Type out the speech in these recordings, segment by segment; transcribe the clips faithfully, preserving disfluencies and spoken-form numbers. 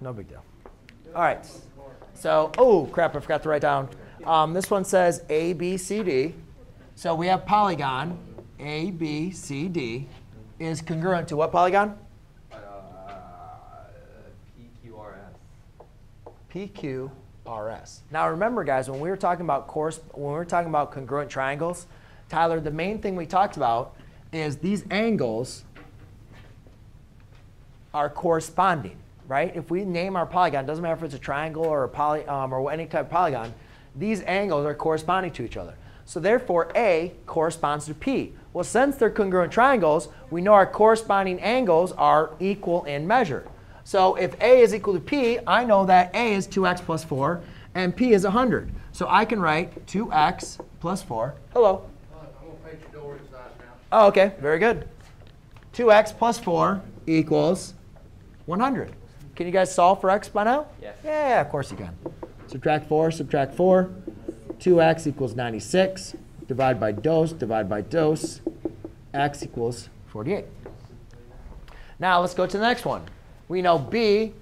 no big deal. All right. So, oh, crap, I forgot to write down. Um, this one says A, B, C, D. So we have polygon A, B, C, D is congruent to what polygon? Uh, P Q R S. P Q R S. Now remember, guys, when we were talking about course, when we were talking about congruent triangles, Tyler, the main thing we talked about is these angles are corresponding, right? If we name our polygon, doesn't matter if it's a triangle or a poly um, or any type of polygon, these angles are corresponding to each other. So therefore, A corresponds to P. Well, since they're congruent triangles, we know our corresponding angles are equal in measure. So if A is equal to P, I know that A is two x plus four and P is one hundred. So I can write two x plus four. Hello. Oh, OK, very good. two x plus four equals one hundred. Can you guys solve for x by now? Yes. Yeah, of course you can. Subtract four, subtract four. two x equals ninety-six. Divide by dos, divide by dos. X equals forty-eight. Now let's go to the next one. We know B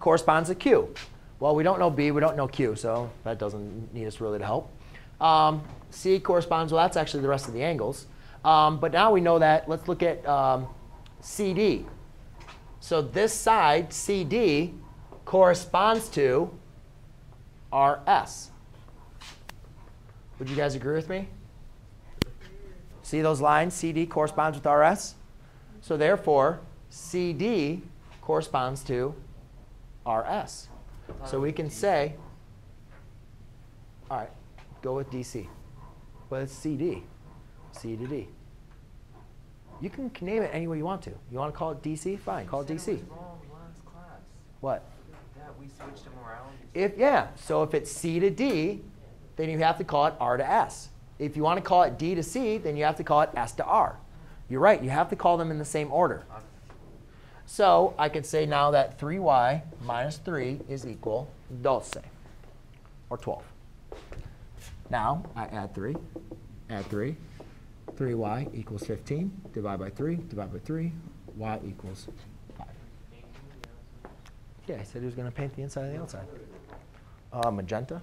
corresponds to Q. Well, we don't know B. We don't know Q. So that doesn't need us really to help. Um, C corresponds. Well, that's actually the rest of the angles. Um, but now we know that. Let's look at um, C D. So this side, C D, corresponds to R S. Would you guys agree with me? See those lines? C D corresponds with R S. So therefore, C D corresponds to R S. So we can say, all right, go with D C. But it's C D. C to D. You can name it any way you want to. You want to call it D C? Fine, call it D C. It was wrong last class. What? That we switched to morality. If, yeah, so if it's C to D, then you have to call it R to S. If you want to call it D to C, then you have to call it S to R. You're right. You have to call them in the same order. So I can say now that three y minus three is equal to doce, or twelve. Now I add three, add three. three y equals fifteen. Divide by three. Divide by three. Y equals five. Yeah, I said he was going to paint the inside and the outside. Uh, magenta.